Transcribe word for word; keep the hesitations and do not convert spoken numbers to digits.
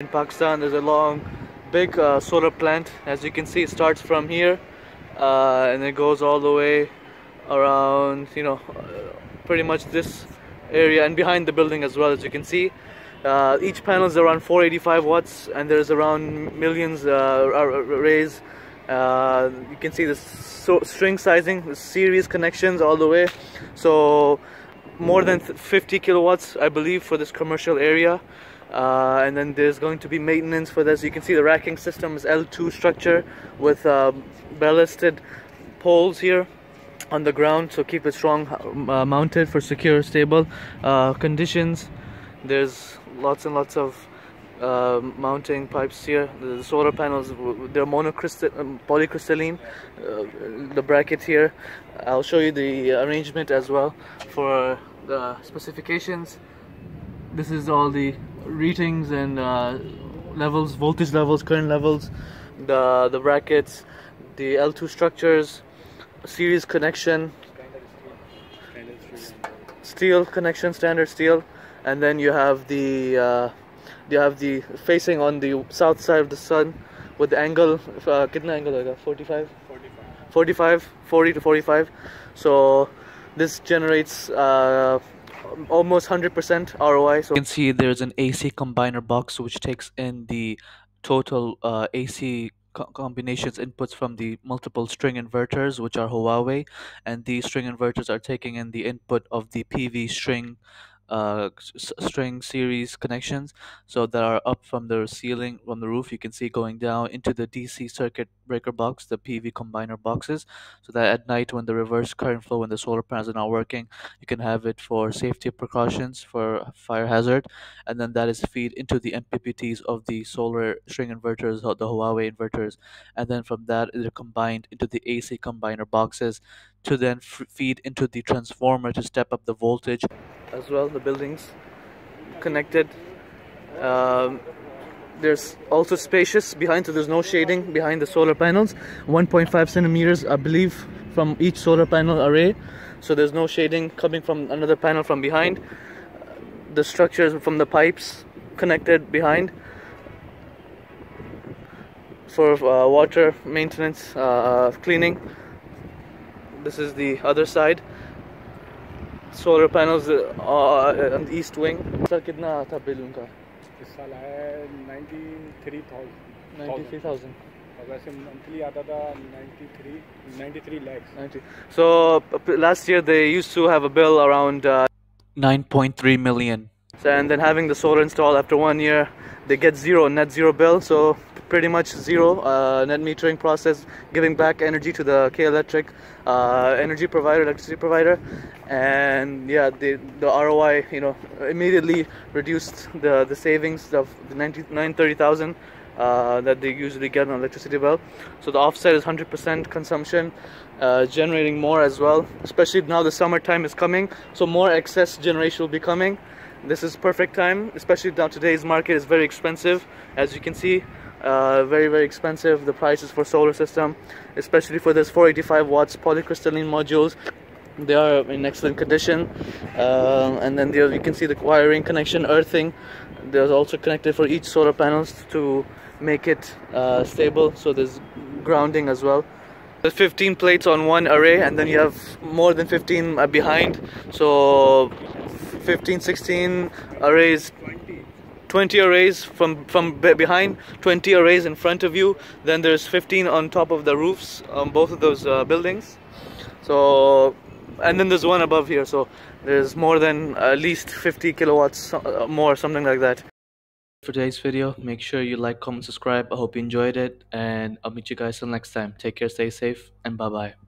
In Pakistan, there's a long, big uh, solar plant. As you can see, it starts from here uh, and it goes all the way around, you know, pretty much this area and behind the building as well, as you can see. Uh, each panel is around four hundred eighty-five watts, and there's around millions uh, arrays. Uh, you can see the so string sizing, series connections all the way. So more than fifty kilowatts, I believe, for this commercial area. Uh, and then there's going to be maintenance for this. You can see the racking system is L two structure with uh, ballasted poles here on the ground, so keep it strong uh, mounted for secure, stable uh, conditions. There's lots and lots of uh, mounting pipes here. The solar panels, they're monocrystalline, polycrystalline. Uh, the bracket here, I'll show you the arrangement as well for the specifications. This is all the readings and uh, levels, voltage levels, current levels, the the brackets, the L two structures, series connection, steel connection, standard steel, and then you have the uh, you have the facing on the south side of the sun with the angle. Uh, kitna angle hoga? forty-five, forty to forty-five. So this generates Uh, almost one hundred percent R O I. So you can see there's an A C combiner box which takes in the total uh, A C co combinations inputs from the multiple string inverters, which are Huawei, and these string inverters are taking in the input of the P V string uh, string series connections, so that are up from the ceiling, from the roof. You can see going down into the D C circuit breaker box, the P V combiner boxes, so that at night when the reverse current flow, when the solar panels are not working, you can have it for safety precautions, for fire hazard. And then that is feed into the M P P Ts of the solar string inverters, or the Huawei inverters, and then from that they're combined into the A C combiner boxes to then f feed into the transformer to step up the voltage as well. The buildings connected. Um, there's also spacious behind, so there's no shading behind the solar panels. one point five centimeters, I believe, from each solar panel array, so there's no shading coming from another panel from behind. The structures from the pipes connected behind for uh, water maintenance, uh, cleaning. This is the other side. Solar panels uh, uh, on the east wing. Sir, kitna aata bill unka? Is saal aaya ninety-three thousand. ninety-three thousand. वैसे monthly आता था ninety-three, ninety-three lakhs. ninety. So last year they used to have a bill around uh, nine point three million. And then having the solar install after one year, they get zero net zero bill. So pretty much zero uh, net metering process, giving back energy to the K Electric uh, energy provider, electricity provider, and yeah, the the R O I, you know, immediately reduced the the savings of the ninety-nine, thirty thousand uh, that they usually get on electricity bill. So the offset is one hundred percent consumption, uh, generating more as well. Especially now the summertime is coming, so more excess generation will be coming. This is perfect time, especially now today's market is very expensive, as you can see. Uh, very very expensive, the prices for solar system, especially for this four hundred eighty-five watts polycrystalline modules. They are in excellent condition, uh, and then there you can see the wiring connection, earthing. There's also connected for each solar panels to make it uh, stable, so there's grounding as well. There's fifteen plates on one array, and then you have more than fifteen behind, so fifteen, sixteen arrays, twenty arrays from from behind, twenty arrays in front of you. Then there's fifteen on top of the roofs on both of those uh, buildings. So, and then there's one above here. So there's more than uh, at least fifty kilowatts more, something like that. For today's video, make sure you like, comment, subscribe. I hope you enjoyed it, and I'll meet you guys till next time. Take care, stay safe, and bye bye.